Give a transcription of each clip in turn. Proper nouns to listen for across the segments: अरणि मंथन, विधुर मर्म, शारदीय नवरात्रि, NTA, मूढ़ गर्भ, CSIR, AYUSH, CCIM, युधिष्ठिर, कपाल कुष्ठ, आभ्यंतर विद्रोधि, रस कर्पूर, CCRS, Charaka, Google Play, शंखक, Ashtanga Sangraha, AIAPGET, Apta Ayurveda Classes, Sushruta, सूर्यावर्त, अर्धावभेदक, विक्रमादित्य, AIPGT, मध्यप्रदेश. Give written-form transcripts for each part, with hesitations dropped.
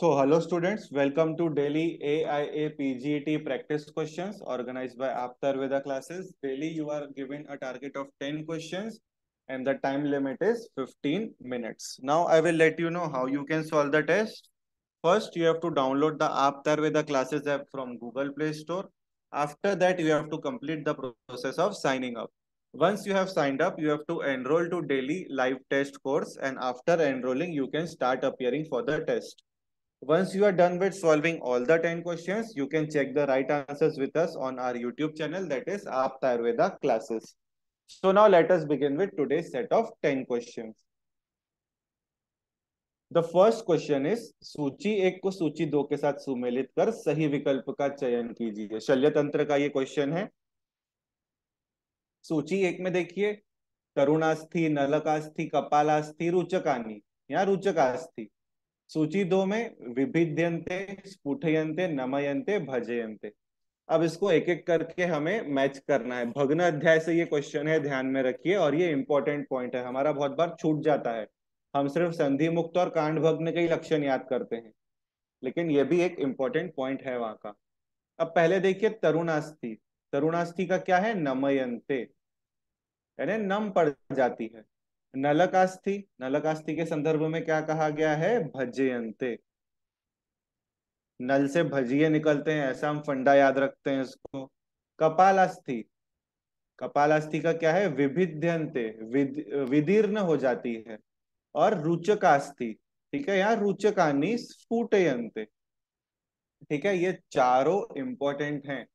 So hello students, welcome to daily AIAPGET practice questions organized by Apta Ayurveda Classes. Daily you are given a target of 10 questions and the time limit is 15 minutes. Now I will let you know how you can solve the test. First you have to download the Apta Ayurveda Classes app from Google Play Store. After that you have to complete the process of signing up. Once you have signed up, you have to enroll to daily live test course, and after enrolling you can start appearing for the test. Once you are done with solving all the 10 questions, you can check the right answers with us on our YouTube channel, that is Apta Ayurveda Classes. So now let us begin with today's set of 10 questions. The first question is, सूची एक को सूची दो के साथ सुमेलित कर सही विकल्प का चयन कीजिए। शल्य तंत्र का ये क्वेश्चन है। सूची एक में देखिए, तरुणास्थि, नलकास्थि, कपालास्थि, रुचकानी या रुचकास्थि। सूची दो में विभिद्यन्ते, स्फुटयन्ते, नमयन्ते, भजयन्ते। अब इसको एक एक करके हमें मैच करना है। भग्न अध्याय से ये क्वेश्चन है, ध्यान में रखिए, और ये इंपॉर्टेंट पॉइंट है, हमारा बहुत बार छूट जाता है। हम सिर्फ संधि मुक्त और कांड भग्न के ही लक्षण याद करते हैं, लेकिन ये भी एक इंपॉर्टेंट पॉइंट है वहां का। अब पहले देखिए तरुणास्थि, तरुणास्थि का क्या है, नमयन्ते, यानी नम पड़ जाती है। नलकास्थि, नलकास्थि के संदर्भ में क्या कहा गया है, भजयन्ते, नल से भजिए निकलते हैं, ऐसा हम फंडा याद रखते हैं इसको। कपालास्थि, कपालास्थि का क्या है, विभिद्यन्ते, विदीर्ण हो जाती है। और रुचकास्थि, ठीक है, यहाँ रुचकानी, स्फुटयन्ते, ठीक है। ये चारों इंपॉर्टेंट हैं,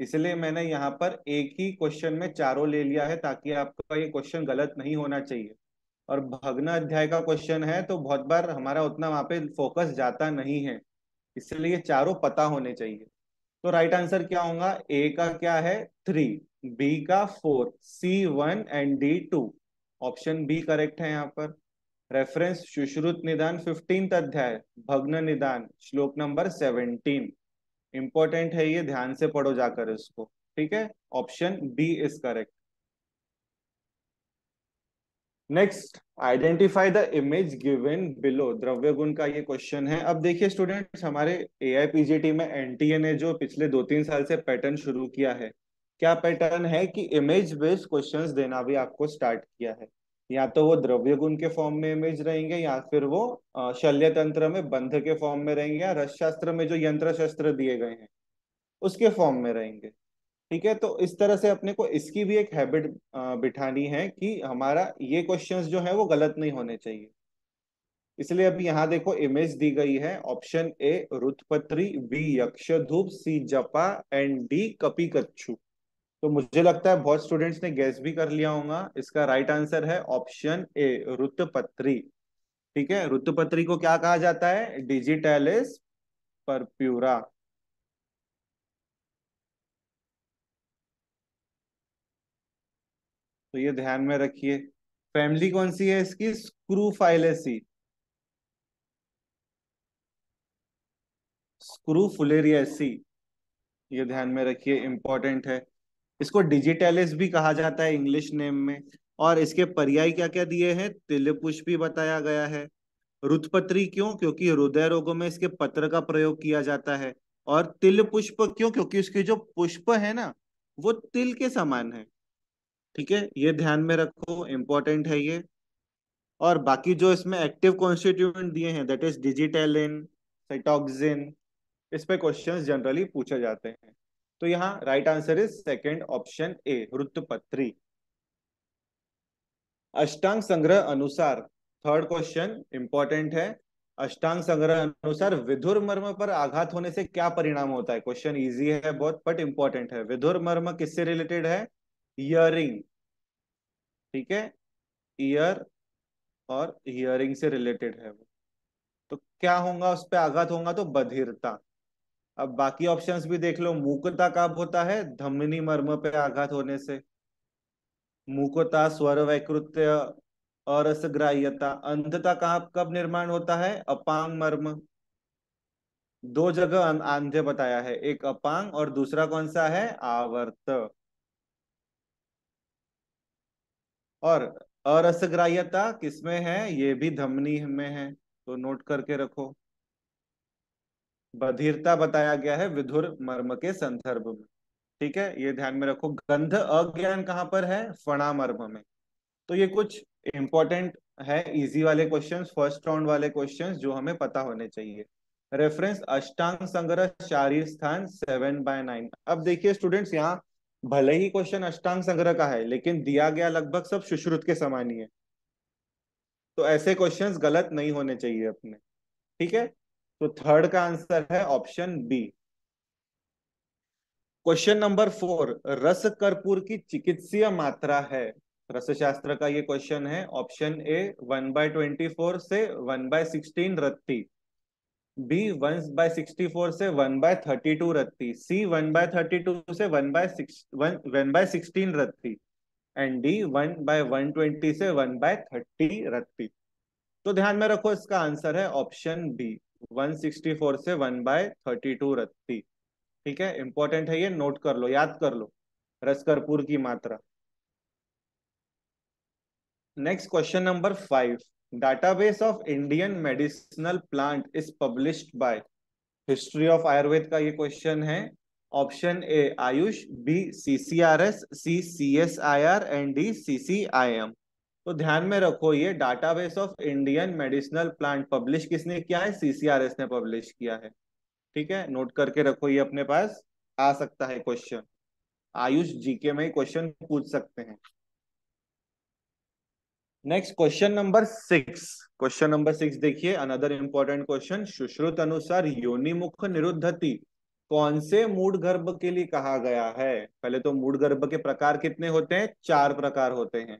इसलिए मैंने यहाँ पर एक ही क्वेश्चन में चारों ले लिया है, ताकि आपका ये क्वेश्चन गलत नहीं होना चाहिए। और भग्न अध्याय का क्वेश्चन है, तो बहुत बार हमारा उतना वहां पे फोकस जाता नहीं है, इसलिए चारों पता होने चाहिए। तो राइट आंसर क्या होगा, ए का क्या है 3, बी का 4, C 1 and D 2। Option B correct है यहाँ पर। रेफरेंस सुश्रुत निदान 15 अध्याय, भग्न निदान श्लोक नंबर 17। इंपॉर्टेंट है ये, ध्यान से पढ़ो जाकर इसको, ठीक है। Option B is correct. Next, identify the image given below, द्रव्य गुण का ये क्वेश्चन है। अब देखिए स्टूडेंट्स, हमारे AIPGT में NTA ने जो पिछले 2-3 साल से पैटर्न शुरू किया है, क्या पैटर्न है कि इमेज बेस्ड क्वेश्चंस देना भी आपको स्टार्ट किया है। या तो वो द्रव्य गुण के फॉर्म में इमेज रहेंगे, या फिर वो शल्य तंत्र में बंध के फॉर्म में रहेंगे, या रसशास्त्र में जो यंत्र शस्त्र दिए गए हैं उसके फॉर्म में रहेंगे, ठीक है। तो इस तरह से अपने को इसकी भी एक हैबिट बिठानी है कि हमारा ये क्वेश्चंस जो है वो गलत नहीं होने चाहिए। इसलिए अभी यहाँ देखो इमेज दी गई है, ऑप्शन ए रुत्पत्री, बी यक्षधूप, सी जपा एंड डी कपिकच्छु। तो मुझे लगता है बहुत स्टूडेंट्स ने गैस भी कर लिया होगा, इसका राइट आंसर है ऑप्शन ए रुत्पत्री, ठीक है। रुत्पत्री को क्या कहा जाता है, डिजिटैलिस परप्यूरा। तो ये ध्यान में रखिए। फैमिली कौन सी है इसकी, स्क्रूफाइलेसी, स्क्रूफुलेरियसी, ये ध्यान में रखिए, इंपॉर्टेंट है। इसको डिजिटैलिस भी कहा जाता है इंग्लिश नेम में। और इसके पर्याय क्या क्या दिए हैं, तिलपुष्पी बताया गया है। रुत्पत्री क्यों, क्योंकि हृदय रोगों में इसके पत्र का प्रयोग किया जाता है। और तिलपुष्प क्यों, क्योंकि इसके जो पुष्प है ना वो तिल के समान है, ठीक है। ये ध्यान में रखो, इंपॉर्टेंट है ये। और बाकी जो इसमें एक्टिव कॉन्स्टिट्यूएंट दिए हैं, दैट इज डिजिटैलिन, साइटोक्सिन, इस पे क्वेश्चंस जनरली पूछे जाते हैं। तो यहाँ right answer is second option A रुत्पत्री। अष्टांग संग्रह अनुसार, थर्ड क्वेश्चन इंपॉर्टेंट है। अष्टांग संग्रह अनुसार विधुर मर्म पर आघात होने से क्या परिणाम होता है। क्वेश्चन इजी है बहुत, बट इंपॉर्टेंट है। विधुर मर्म किससे रिलेटेड है, ईयरिंग, ठीक है, ईयर और ईयरिंग से रिलेटेड है वो। तो क्या होगा, उस पर आघात होगा तो बधिरता। अब बाकी ऑप्शंस भी देख लो। मूकता कब होता है, धमनी मर्म पे आघात होने से। मूकता, स्वर वैकृत्य, अरसग्राह्यता। अंधता कब निर्माण होता है, अपांग मर्म। दो जगह अंधे बताया है, एक अपांग और दूसरा कौन सा है, आवर्त। और अरसग्राह्यता किसमें है, ये भी धमनी में है, तो नोट करके रखो। बधिरता बताया गया है विधुर मर्म के संदर्भ में, ठीक है, ये ध्यान में रखो। गंध अज्ञान कहाँ पर है? फणा मर्म में। तो ये कुछ इंपॉर्टेंट है इजी वाले क्वेश्चंस, फर्स्ट राउंड वाले क्वेश्चंस जो हमें पता होने चाहिए। रेफरेंस अष्टांग संग्रह शारीर स्थान 7/9। अब देखिए स्टूडेंट्स, यहाँ भले ही क्वेश्चन अष्टांग संग्रह का है लेकिन दिया गया लगभग सब सुश्रुत के समान ही है, तो ऐसे क्वेश्चंस गलत नहीं होने चाहिए अपने, ठीक है। तो थर्ड का आंसर है ऑप्शन बी। क्वेश्चन नंबर 4, रस कर्पूर की चिकित्सीय मात्रा है। रसशास्त्र का ये क्वेश्चन है। ऑप्शन ए 1/24 से 1/16 रत्ती, बी 1/64 से 1/32 रत्ती, सी 1/32 से 1/16 रत्ती एंड डी 1/120 से 1/30 रत्ती। तो ध्यान में रखो इसका आंसर है ऑप्शन बी 164 से 1/32 रत्ती, ठीक है। इंपॉर्टेंट है ये, नोट कर लो, याद कर लो रस कर्पूर की मात्रा। Next question number 5, Database of Indian Medicinal Plant is published by। History of Ayurveda का ये क्वेश्चन है। Option A AYUSH, B CCRS, C CSIR and D CCIM। तो ध्यान में रखो ये database of Indian medicinal plant publish किसने किया है? CCRS ने पब्लिश किया है, ठीक है। नोट करके रखो, ये अपने पास आ सकता है क्वेश्चन, आयुष जीके में क्वेश्चन पूछ सकते हैं। Next question number 6, question number 6 देखिए, अनदर इंपॉर्टेंट क्वेश्चन। सुश्रुत अनुसार योनिमुख निरुद्धति कौन से मूढ़ गर्भ के लिए कहा गया है? पहले तो मूढ़ गर्भ के प्रकार कितने होते हैं? 4 प्रकार होते हैं,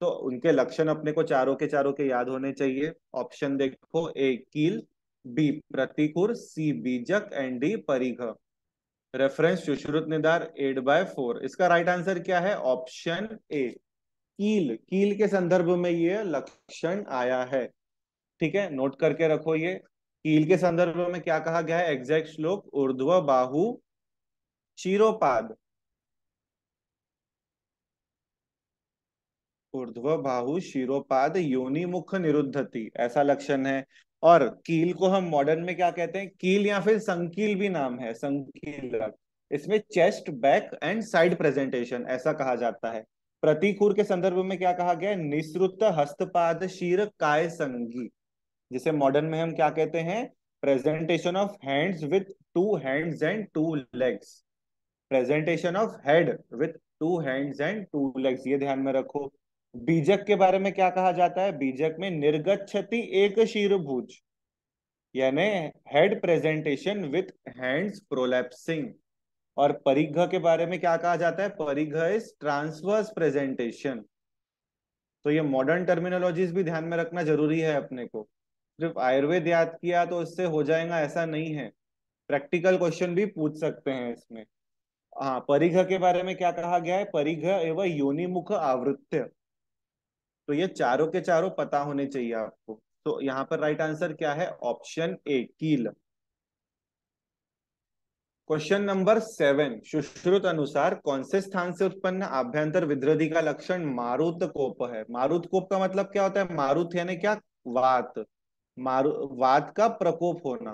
तो उनके लक्षण अपने को चारों के याद होने चाहिए। ऑप्शन देखो, ए कील, बी प्रतिकूर, सी बीजक एंड डी परिघ। रेफरेंस सुश्रुत निदार 8/4। इसका राइट आंसर क्या है? ऑप्शन ए कील। कील के संदर्भ में ये लक्षण आया है, ठीक है, नोट करके रखो। ये कील के संदर्भ में क्या कहा गया है? एग्जैक्ट श्लोक, ऊर्ध्व बाहु शिरोपाद, ऊर्ध्व बाहु शिरोपाद योनि मुख निरुद्धति, ऐसा लक्षण है। और कील को हम मॉडर्न में क्या कहते हैं? कील या फिर संकील भी नाम है, संकील। इसमें chest, back and side presentation ऐसा कहा जाता है। प्रतिकूर के संदर्भ में क्या कहा गया? निसृत हस्तपाद शीर काय संगी, जिसे मॉडर्न में हम क्या कहते हैं? Presentation of hands with 2 hands and 2 legs, presentation of head with 2 hands and 2 legs, ये ध्यान में रखो। बीजक के बारे में क्या कहा जाता है? बीजक में निर्गच्छति एक शीरभुज, यानी head presentation with hands prolapsing. और परिघ के बारे में क्या कहा जाता है? परिघ इज ट्रांसवर्स प्रेजेंटेशन। तो ये मॉडर्न टर्मिनोलॉजीज भी ध्यान में रखना जरूरी है अपने को। सिर्फ आयुर्वेद याद किया तो उससे हो जाएगा ऐसा नहीं है, प्रैक्टिकल क्वेश्चन भी पूछ सकते हैं इसमें। हाँ, परिघ के बारे में क्या कहा गया है? परिघ एवं योनिमुख आवृत्य। तो ये चारों के पता होने चाहिए आपको। तो यहाँ पर राइट आंसर क्या है? ऑप्शन ए कील। क्वेश्चन नंबर 7, सुश्रुत अनुसार कौन से स्थान से उत्पन्न आभ्यंतर विद्रोधि का लक्षण मारुत कोप है? मारुत कोप का मतलब क्या होता है? मारुत यानी क्या? वात, वात का प्रकोप होना।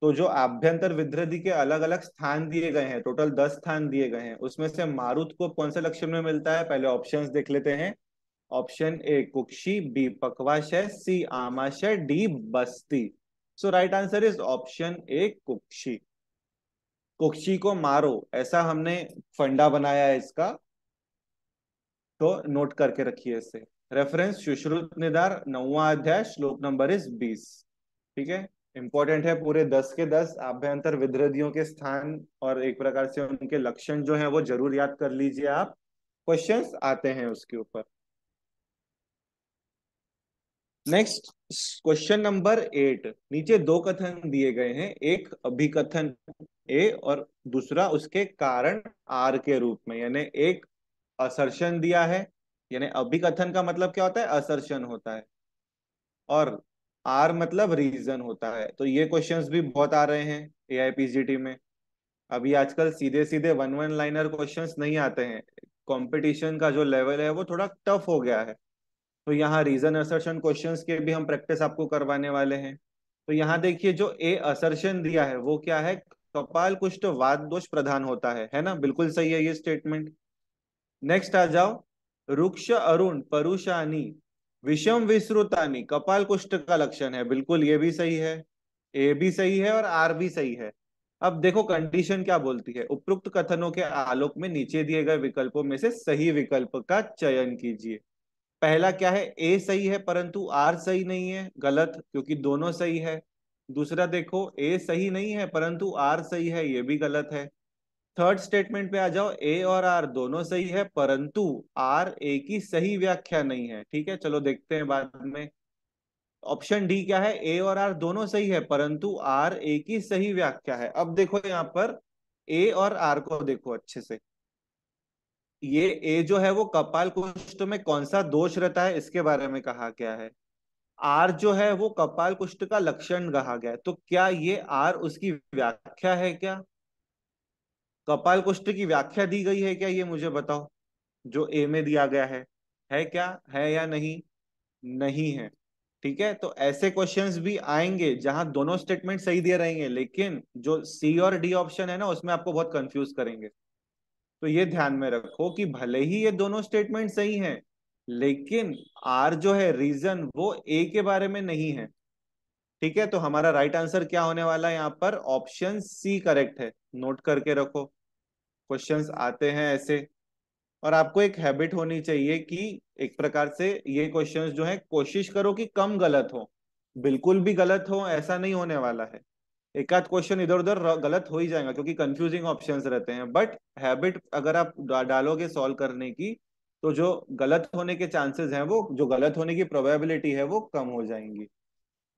तो जो आभ्यंतर विद्रोधि के अलग अलग स्थान दिए गए हैं, टोटल 10 स्थान दिए गए हैं, उसमें से मारुत कोप कौन से लक्षण में मिलता है? पहले ऑप्शंस देख लेते हैं। ऑप्शन ए कुक्षी, बी पक्वाशय, सी आमाशय, डी बस्ती। So right answer is option A कुक्षी। कुक्षी को मारो, ऐसा हमने फंडा बनाया है इसका, तो नोट करके रखिए इसे। रेफरेंस सुश्रुत निदार 9वां अध्याय, श्लोक नंबर इज 20, ठीक है। इंपॉर्टेंट है, पूरे 10 के 10 आभ्यंतर विद्रोधियों के स्थान और एक प्रकार से उनके लक्षण जो है वो जरूर याद कर लीजिए आप, क्वेश्चंस आते हैं उसके ऊपर। नेक्स्ट क्वेश्चन नंबर 8, नीचे 2 कथन दिए गए हैं, एक अभिकथन ए और दूसरा उसके कारण आर के रूप में, यानी एक असर्शन दिया है, यानी अभिकथन का मतलब क्या होता है? असर्शन होता है, और आर मतलब रीजन होता है। तो ये क्वेश्चंस भी बहुत आ रहे हैं AIPGT में। अभी आजकल सीधे 1-1 लाइनर क्वेश्चंस नहीं आते हैं, कॉम्पिटिशन का जो लेवल है वो थोड़ा टफ हो गया है। तो यहाँ रीजन असर्शन क्वेश्चंस के भी हम प्रैक्टिस आपको करवाने वाले हैं। तो तो यहाँ देखिए जो ए असर्शन दिया है वो क्या है, कपाल कुष्ठ वात दोष प्रधान होता है ना, बिल्कुल सही है ये स्टेटमेंट। नेक्स्ट आ जाओ, रुक्ष अरुण परुषानी विषम विश्रुतानी कपाल कुष्ठ का लक्षण है, बिल्कुल ये भी सही है, ए भी सही है और आर भी सही है। अब देखो कंडीशन क्या बोलती है, उपरोक्त कथनों के आलोक में नीचे दिए गए विकल्पों में से सही विकल्प का चयन कीजिए। पहला क्या है, ए सही है परंतु आर सही नहीं है, गलत, क्योंकि दोनों सही है। दूसरा देखो, ए सही नहीं है परंतु आर सही है, ये भी गलत है। थर्ड स्टेटमेंट पे आ जाओ, ए और आर दोनों सही है परंतु आर ए की सही व्याख्या नहीं है, ठीक है चलो देखते हैं बाद में। ऑप्शन डी क्या है, ए और आर दोनों सही है परंतु आर ए की सही व्याख्या है। अब देखो यहाँ पर ए और आर को देखो अच्छे से, ये ए जो है वो कपाल कुष्ठ में कौन सा दोष रहता है इसके बारे में कहा गया है, आर जो है वो कपाल कुष्ठ का लक्षण कहा गया है, तो क्या ये आर उसकी व्याख्या है, क्या कपाल कुष्ठ की व्याख्या दी गई है क्या, ये मुझे बताओ जो ए में दिया गया है क्या, है या नहीं, नहीं है। ठीक है, तो ऐसे क्वेश्चंस भी आएंगे जहां दोनों स्टेटमेंट सही दिए रहेंगे, लेकिन जो सी और डी ऑप्शन है ना उसमें आपको बहुत कंफ्यूज करेंगे। तो ये ध्यान में रखो कि भले ही ये दोनों स्टेटमेंट सही हैं, लेकिन आर जो है रीजन वो ए के बारे में नहीं है। ठीक है, तो हमारा राइट आंसर क्या होने वाला है यहाँ पर, ऑप्शन सी करेक्ट है। नोट करके रखो, क्वेश्चंस आते हैं ऐसे, और आपको एक हैबिट होनी चाहिए कि एक प्रकार से ये क्वेश्चंस जो है कोशिश करो कि कम गलत हो, बिल्कुल भी गलत हो ऐसा नहीं होने वाला है, एक आध क्वेश्चन इधर उधर गलत हो ही जाएगा क्योंकि कंफ्यूजिंग ऑप्शंस रहते हैं, बट हैबिट अगर आप डालोगे सॉल्व करने की तो जो गलत होने के चांसेस हैं, वो जो गलत होने की प्रोबेबिलिटी है वो कम हो जाएंगी।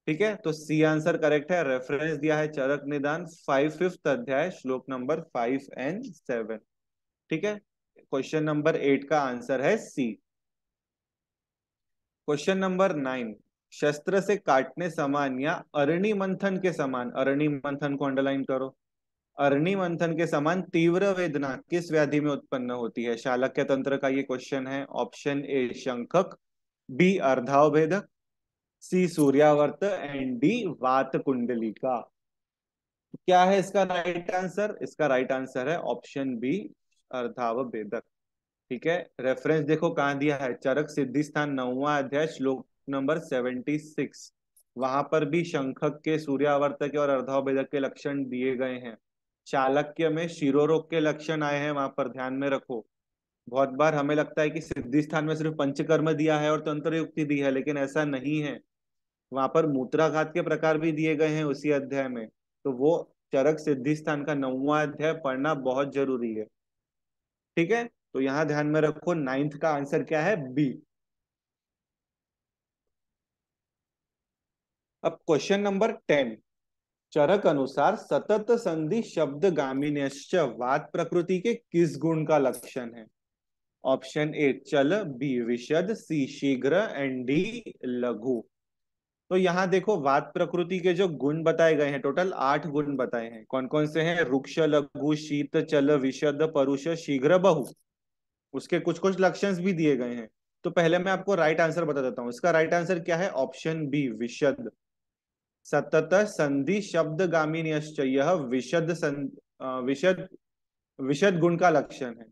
ठीक है, तो सी आंसर करेक्ट है। रेफरेंस दिया है चरक निदान 5वां अध्याय श्लोक नंबर 5 और 7। ठीक है, क्वेश्चन नंबर 8 का आंसर है सी। क्वेश्चन नंबर 9, शस्त्र से काटने समान या अरणि मंथन के समान, अरणि मंथन को अंडरलाइन करो, अरणि मंथन के समान तीव्र वेदना किस व्याधि में उत्पन्न होती है, शालक्य तंत्र का ये क्वेश्चन है। ऑप्शन ए शंखक, बी अर्धावभेदक, सी सूर्यावर्त एंड डी वात कुंडलिका। क्या है इसका राइट आंसर, इसका राइट आंसर है ऑप्शन बी अर्धावभेदक। ठीक है, रेफरेंस देखो कहाँ दिया है, चरक सिद्धि स्थान 9वां अध्याय श्लोक नंबर 76, वहां पर भी शंखक के, सूर्यावर्त के और अर्धावभेदक के लक्षण दिए गए हैं। चालक्य में शिरोरोग के लक्षण आए हैं, वहां पर ध्यान में रखो। बहुत बार हमें लगता है कि सिद्धि स्थान में सिर्फ पंचकर्म दिया है और तंत्र युक्ति दी है, लेकिन ऐसा नहीं है, वहां पर मूत्राघात के प्रकार भी दिए गए हैं उसी अध्याय में, तो वो चरक सिद्धि स्थान का 9वां अध्याय पढ़ना बहुत जरूरी है। ठीक है, तो यहां ध्यान में रखो 9th का आंसर क्या है, बी। अब क्वेश्चन नंबर 10, चरक अनुसार सतत संधि शब्द गामिन्यश्च वात प्रकृति के किस गुण का लक्षण है। ऑप्शन ए चल, बी विशद, सी शीघ्र एंड डी लघु। तो यहाँ देखो वात प्रकृति के जो गुण बताए गए हैं, टोटल 8 गुण बताए हैं, कौन कौन से हैं, रुक्ष, लघु, शीत, चल, विशद, परुष, शीघ्र, बहु। उसके कुछ कुछ लक्षण भी दिए गए हैं। तो पहले मैं आपको राइट आंसर बता देता हूँ, इसका राइट आंसर क्या है, ऑप्शन बी विशद। सतत संधि शब्द गामिन्यश्च यह विशद गुण का लक्षण है।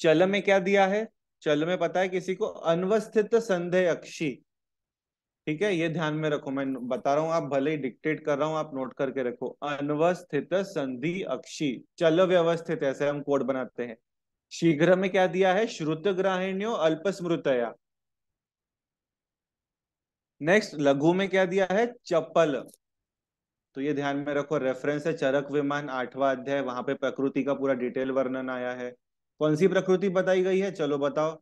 चल में क्या दिया है, चल में पता है किसी को अनवस्थित संधि अक्षी। ठीक है, ये ध्यान में रखो, मैं बता रहा हूँ, आप भले ही डिक्टेट कर रहा हूँ, आप नोट करके रखो, अनवस्थित संधि अक्षी, चल व्यवस्थित, ऐसे हम कोड बनाते हैं। शीघ्र में क्या दिया है, श्रुतग्राहिण्यो अल्पस्मृतया। नेक्स्ट लघु में क्या दिया है, चपल। तो ये ध्यान में रखो, रेफरेंस है चरक विमान 8वां अध्याय, वहां पे प्रकृति का पूरा डिटेल वर्णन आया है। कौन सी प्रकृति बताई गई है, चलो बताओ,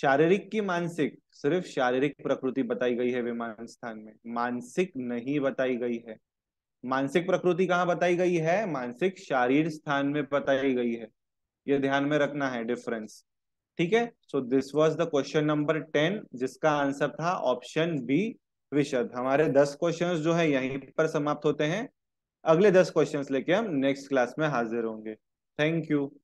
शारीरिक की मानसिक, सिर्फ शारीरिक प्रकृति बताई गई है विमान स्थान में, मानसिक नहीं बताई गई है। मानसिक प्रकृति कहाँ बताई गई है, मानसिक शारीर स्थान में बताई गई है, ये ध्यान में रखना है डिफरेंस। ठीक है, so this was the question number 10, जिसका आंसर था ऑप्शन बी विशद। हमारे 10 क्वेश्चंस जो है यहीं पर समाप्त होते हैं, अगले 10 क्वेश्चंस लेके हम नेक्स्ट क्लास में हाजिर होंगे। Thank you.